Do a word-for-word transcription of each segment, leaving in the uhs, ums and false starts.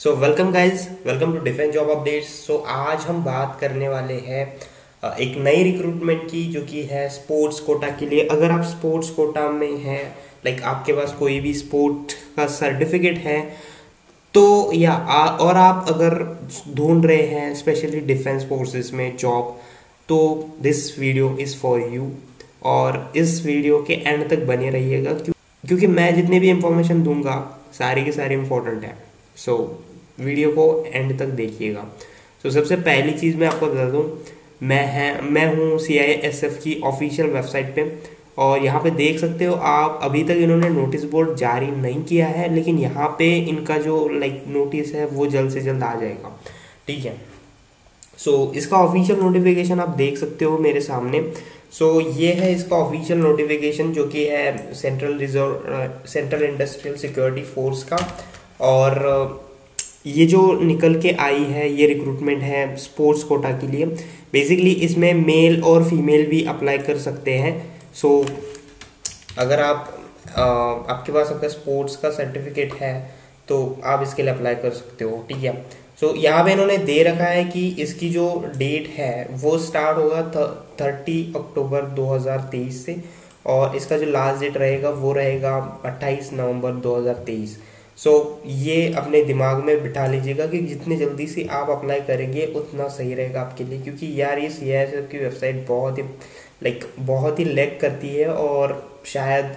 So welcome guys, welcome to defence job updates. So आज हम बात करने वाले हैं एक नई रिक्रूटमेंट की जो कि है स्पोर्ट्स कोटा के लिए। अगर आप स्पोर्ट्स कोटा में हैं, लाइक आपके पास कोई भी स्पोर्ट का सर्टिफिकेट है तो या आ, और आप अगर ढूंढ रहे हैं स्पेशली डिफेंस फोर्सेस में जॉब, तो this video is for you. और इस वीडियो के एंड तक बने रहिएगा क्योंकि मैं जितनी भी इंफॉर्मेशन दूंगा सारी की सारी इंपॉर्टेंट है। सो so, वीडियो को एंड तक देखिएगा। सो so, सबसे पहली चीज़ मैं आपको बता दूं, मैं है मैं हूं सी आई एस एफ की ऑफिशियल वेबसाइट पे और यहाँ पे देख सकते हो आप। अभी तक इन्होंने नोटिस बोर्ड जारी नहीं किया है, लेकिन यहाँ पे इनका जो लाइक नोटिस है वो जल्द से जल्द आ जाएगा, ठीक है। सो so, इसका ऑफिशियल नोटिफिकेशन आप देख सकते हो मेरे सामने। सो so, ये है इसका ऑफिशियल नोटिफिकेशन जो कि है central reserve central industrial security force का। और ये जो निकल के आई है ये रिक्रूटमेंट है स्पोर्ट्स कोटा के लिए। बेसिकली इसमें मेल और फीमेल भी अप्लाई कर सकते हैं। सो अगर आप आ, आपके पास अगर स्पोर्ट्स का सर्टिफिकेट है तो आप इसके लिए अप्लाई कर सकते हो, ठीक है। सो यहाँ पे इन्होंने दे रखा है कि इसकी जो डेट है वो स्टार्ट होगा तीस अक्टूबर दो हज़ार तेईस से और इसका जो लास्ट डेट रहेगा वो रहेगा अट्ठाईस नवंबर दो हज़ार तेईस। सो so, ये अपने दिमाग में बिठा लीजिएगा कि जितने जल्दी से आप अप्लाई करेंगे उतना सही रहेगा आपके लिए, क्योंकि यार ये सी आई एस एफ की वेबसाइट बहुत ही लाइक बहुत ही लैग करती है। और शायद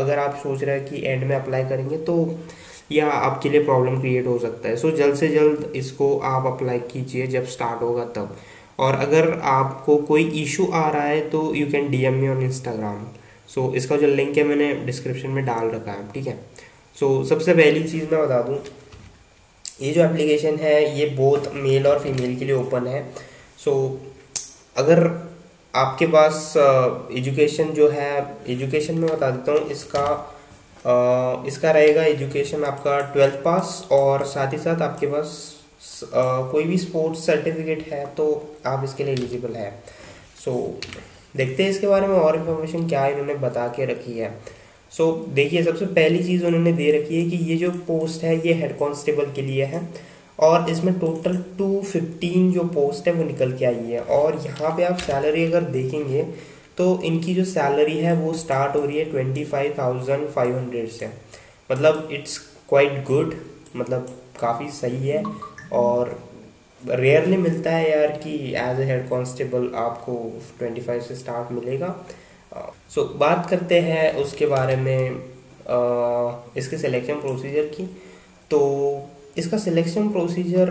अगर आप सोच रहे हैं कि एंड में अप्लाई करेंगे तो यह आपके लिए प्रॉब्लम क्रिएट हो सकता है। सो so, जल्द से जल्द इसको आप अप्लाई कीजिए जब स्टार्ट होगा तब। और अगर आपको कोई इशू आ रहा है तो you can D M me on Instagram. So इसका जो लिंक है मैंने डिस्क्रिप्शन में डाल रखा है, ठीक है। सो so, सबसे पहली चीज़ मैं बता दूं, ये जो एप्लीकेशन है ये बोथ मेल और फीमेल के लिए ओपन है। सो so, अगर आपके पास एजुकेशन uh, जो है एजुकेशन में बता देता हूँ, इसका uh, इसका रहेगा एजुकेशन आपका ट्वेल्थ पास और साथ ही साथ आपके पास uh, कोई भी स्पोर्ट्स सर्टिफिकेट है तो आप इसके लिए एलिजिबल है। सो so, देखते हैं इसके बारे में और इन्फॉर्मेशन क्या इन्होंने बता के रखी है। सो so, देखिए, सबसे पहली चीज़ उन्होंने दे रखी है कि ये जो पोस्ट है ये हेड कांस्टेबल के लिए है और इसमें टोटल दो सौ पंद्रह जो पोस्ट है वो निकल के आई है। और यहाँ पे आप सैलरी अगर देखेंगे तो इनकी जो सैलरी है वो स्टार्ट हो रही है पच्चीस हज़ार पाँच सौ से। मतलब इट्स क्वाइट गुड, मतलब काफ़ी सही है। और रेयरली मिलता है यार कि एज ए हेड कांस्टेबल आपको पच्चीस से स्टार्ट मिलेगा। सो so, बात करते हैं उसके बारे में आ, इसके सिलेक्शन प्रोसीजर की। तो इसका सिलेक्शन प्रोसीजर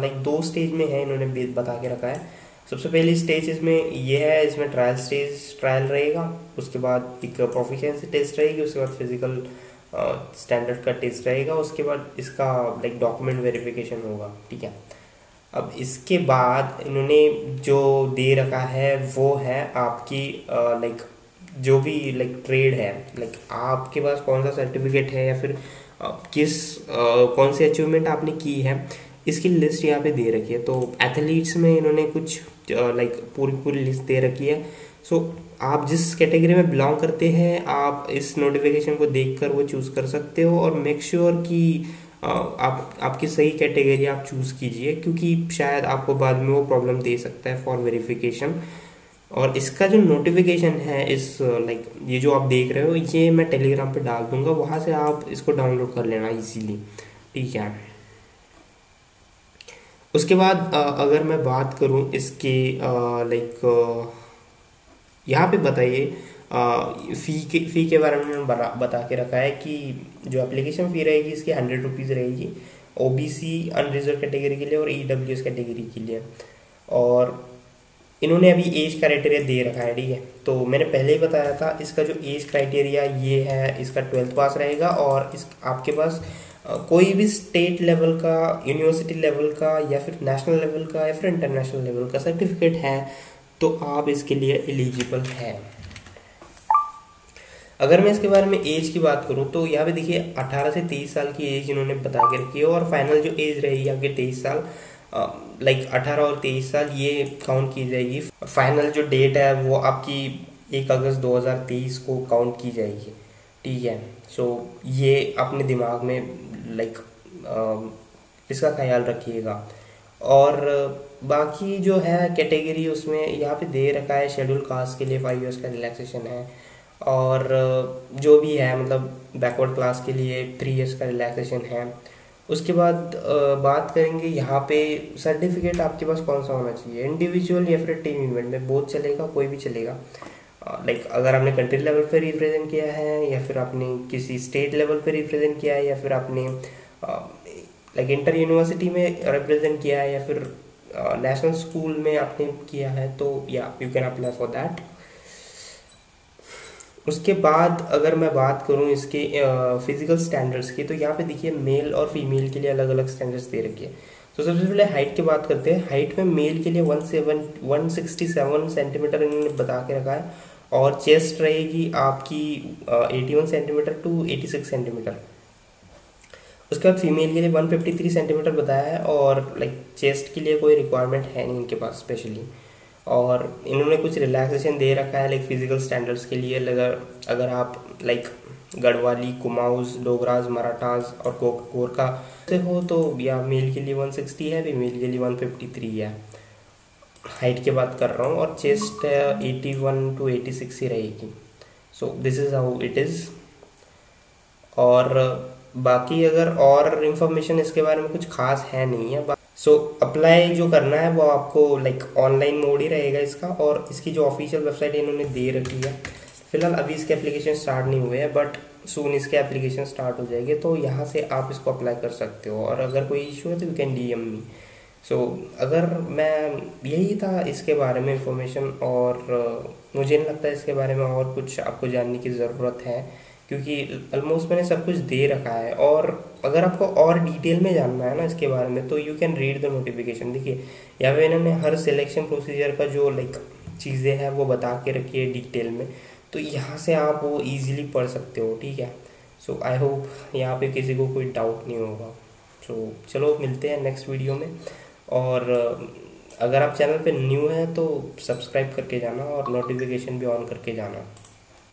लाइक दो स्टेज में है, इन्होंने बता के रखा है। सबसे पहली स्टेज इसमें ये है, इसमें ट्रायल स्टेज ट्रायल रहेगा, उसके बाद एक प्रोफिशिएंसी टेस्ट रहेगी, उसके बाद फिजिकल स्टैंडर्ड का टेस्ट रहेगा, उसके बाद इसका लाइक डॉक्यूमेंट वेरिफिकेशन होगा, ठीक है। अब इसके बाद इन्होंने जो दे रखा है वो है आपकी लाइक जो भी लाइक ट्रेड है, लाइक आपके पास कौन सा सर्टिफिकेट है या फिर आ, किस आ, कौन सी अचीवमेंट आपने की है, इसकी लिस्ट यहाँ पे दे रखी है। तो एथलीट्स में इन्होंने कुछ लाइक पूरी पूरी लिस्ट दे रखी है। सो so, आप जिस कैटेगरी में बिलोंग करते हैं आप इस नोटिफिकेशन को देखकर वो चूज़ कर सकते हो। और मेक श्योर sure कि आप आपकी सही कैटेगरी आप चूज़ कीजिए, क्योंकि शायद आपको बाद में वो प्रॉब्लम दे सकता है फॉर वेरिफिकेशन। और इसका जो नोटिफिकेशन है इस लाइक ये जो आप देख रहे हो ये मैं टेलीग्राम पे डाल दूंगा, वहाँ से आप इसको डाउनलोड कर लेना इजीली, ठीक है। उसके बाद अगर मैं बात करूँ इसके लाइक यहाँ पे बताइए फ़ी के फ़ी के बारे में बता के रखा है कि जो एप्लीकेशन फ़ी रहेगी इसकी हंड्रेड रुपीज़ रहेगी O B C unreserved category के लिए और ई डब्ल्यू एस कैटेगरी के लिए। और इन्होंने अभी एज क्राइटेरिया दे रखा है, ठीक है। तो मैंने पहले ही बताया था इसका जो एज क्राइटेरिया ये है, इसका ट्वेल्थ पास रहेगा और इस आपके पास कोई भी स्टेट लेवल का, यूनिवर्सिटी लेवल का या फिर नेशनल लेवल का या फिर इंटरनेशनल लेवल का सर्टिफिकेट है तो आप इसके लिए एलिजिबल हैं। अगर मैं इसके बारे में एज की बात करूं तो यहाँ पे देखिए अठारह से तेईस साल की एज इन्होंने बता के रखी है और फाइनल जो एज रहेगी आपके तेईस साल, लाइक अठारह और तेईस साल ये काउंट की जाएगी। फाइनल जो डेट है वो आपकी एक अगस्त दो हज़ार तेईस को काउंट की जाएगी, ठीक है। सो so, ये अपने दिमाग में लाइक इसका ख्याल रखिएगा। और बाकी जो है कैटेगरी उसमें यहाँ पे दे रखा है शेड्यूल कास्ट के लिए फाइव ईयर्स का रिलैक्सेशन है, और जो भी है मतलब बैकवर्ड क्लास के लिए थ्री ईयर्स का रिलैक्सेशन है। उसके बाद बात करेंगे यहाँ पे सर्टिफिकेट आपके पास कौन सा होना चाहिए, इंडिविजुअल या फिर टीम इवेंट में, बोथ चलेगा, कोई भी चलेगा। लाइक अगर आपने कंट्री लेवल पर रिप्रेजेंट किया है या फिर आपने किसी स्टेट लेवल पर रिप्रेजेंट किया है या फिर आपने लाइक इंटर यूनिवर्सिटी में रिप्रेजेंट किया है या फिर नेशनल स्कूल में आपने किया है, तो या you can apply for that. उसके बाद अगर मैं बात करूं इसके फिजिकल uh, स्टैंडर्ड्स की, तो यहाँ पे देखिए मेल और फीमेल के लिए अलग अलग स्टैंडर्ड्स दे रखी है। तो सबसे पहले हाइट की बात करते हैं। हाइट में मेल के लिए one seven one sixty seven centimetre इन्होंने बता के रखा है, और चेस्ट रहेगी आपकी eighty one centimetre to eighty six centimetre. उसके बाद फीमेल के लिए वन फिफ्टी थ्री सेंटीमीटर बताया है, और लाइक चेस्ट के लिए कोई रिक्वायरमेंट है नहीं इनके पास स्पेशली। और इन्होंने कुछ रिलैक्सेशन दे रखा है लाइक फिजिकल स्टैंडर्ड्स के लिए, अगर अगर आप लाइक गढ़वाली, कुमाऊस, डोगराज, मराठास और गोरखा से हो तो या मेल के लिए वन सिक्सटी है, फीमेल के लिए वन फिफ्टी थ्री है। हाइट की बात कर रहा हूँ, और chest eighty one to eighty six ही रहेगी। So this is how it is. और बाकी अगर और इन्फॉर्मेशन इसके बारे में कुछ खास है नहीं है। सो so, अप्लाई जो करना है वो आपको लाइक ऑनलाइन मोड ही रहेगा इसका, और इसकी जो ऑफिशियल वेबसाइट इन्होंने दे रखी है। फिलहाल अभी इसके एप्लीकेशन स्टार्ट नहीं हुए हैं, बट सून इसके एप्लीकेशन स्टार्ट हो जाएंगे, तो यहाँ से आप इसको अप्लाई कर सकते हो। और अगर कोई इशू है तो you can D M me. So अगर मैं यही था इसके बारे में इंफॉर्मेशन, और मुझे नहीं लगता इसके बारे में और कुछ आपको जानने की ज़रूरत है, क्योंकि ऑलमोस्ट मैंने सब कुछ दे रखा है। और अगर आपको और डिटेल में जानना है ना इसके बारे में, तो you can read the notification. देखिए यहाँ पे इन्होंने हर सिलेक्शन प्रोसीजर का जो लाइक चीज़ें हैं वो बता के रखी है डिटेल में, तो यहाँ से आप वो ईजिली पढ़ सकते हो, ठीक है। सो आई होप यहाँ पे किसी को कोई डाउट नहीं होगा। सो so, चलो मिलते हैं नेक्स्ट वीडियो में। और अगर आप चैनल पर न्यू हैं तो सब्सक्राइब करके जाना और नोटिफिकेशन भी ऑन करके जाना।